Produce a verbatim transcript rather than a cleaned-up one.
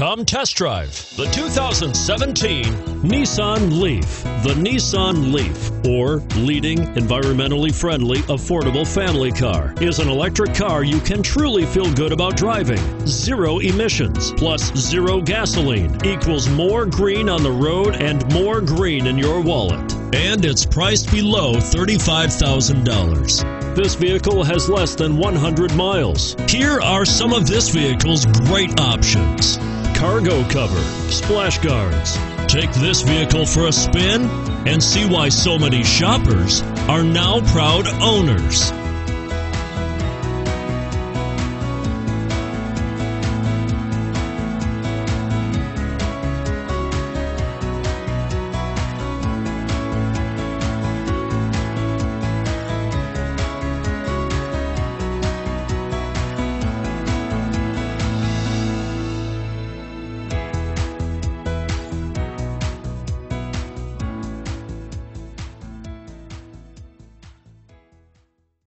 Come test drive the two thousand seventeen Nissan Leaf. The Nissan Leaf, or leading environmentally friendly affordable family car, is an electric car you can truly feel good about driving. Zero emissions plus zero gasoline equals more green on the road and more green in your wallet. And it's priced below thirty-five thousand dollars. This vehicle has less than one hundred miles. Here are some of this vehicle's great options: cargo cover, splash guards. Take this vehicle for a spin and see why so many shoppers are now proud owners.